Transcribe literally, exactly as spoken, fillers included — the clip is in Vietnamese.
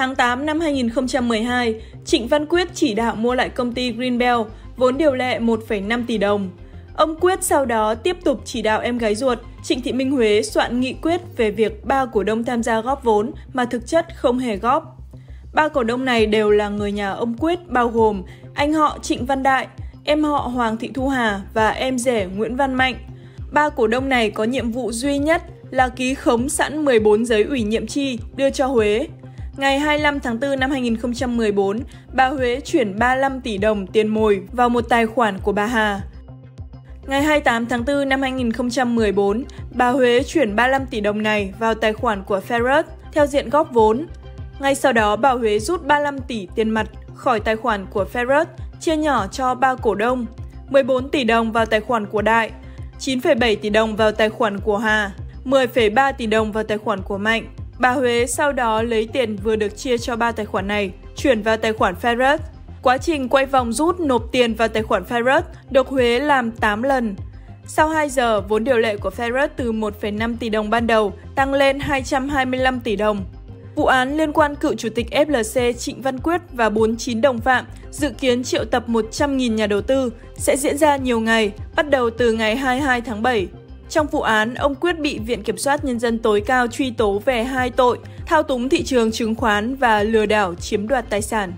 Tháng tám năm hai nghìn không trăm mười hai, Trịnh Văn Quyết chỉ đạo mua lại công ty Green Bell, vốn điều lệ một phẩy năm tỷ đồng. Ông Quyết sau đó tiếp tục chỉ đạo em gái ruột Trịnh Thị Minh Huế soạn nghị quyết về việc ba cổ đông tham gia góp vốn mà thực chất không hề góp. Ba cổ đông này đều là người nhà ông Quyết, bao gồm anh họ Trịnh Văn Đại, em họ Hoàng Thị Thu Hà và em rể Nguyễn Văn Mạnh. Ba cổ đông này có nhiệm vụ duy nhất là ký khống sẵn mười bốn giấy ủy nhiệm chi đưa cho Huế. Ngày hai mươi lăm tháng tư năm hai nghìn không trăm mười bốn, bà Huế chuyển ba mươi lăm tỷ đồng tiền mồi vào một tài khoản của bà Hà. Ngày hai mươi tám tháng tư năm hai nghìn không trăm mười bốn, bà Huế chuyển ba mươi lăm tỷ đồng này vào tài khoản của Faros theo diện góp vốn. Ngay sau đó, bà Huế rút ba mươi lăm tỷ tiền mặt khỏi tài khoản của Faros, chia nhỏ cho ba cổ đông, mười bốn tỷ đồng vào tài khoản của Đại, chín phẩy bảy tỷ đồng vào tài khoản của Hà, mười phẩy ba tỷ đồng vào tài khoản của Mạnh. Bà Huế sau đó lấy tiền vừa được chia cho ba tài khoản này, chuyển vào tài khoản Faros. Quá trình quay vòng rút nộp tiền vào tài khoản Faros được Huế làm tám lần. Sau hai giờ, vốn điều lệ của Faros từ một phẩy năm tỷ đồng ban đầu tăng lên hai trăm hai mươi lăm tỷ đồng. Vụ án liên quan cựu chủ tịch F L C Trịnh Văn Quyết và bốn mươi chín đồng phạm dự kiến triệu tập một trăm nghìn nhà đầu tư sẽ diễn ra nhiều ngày, bắt đầu từ ngày hai mươi hai tháng bảy. Trong vụ án, ông Quyết bị Viện Kiểm soát Nhân dân tối cao truy tố về hai tội thao túng thị trường chứng khoán và lừa đảo chiếm đoạt tài sản.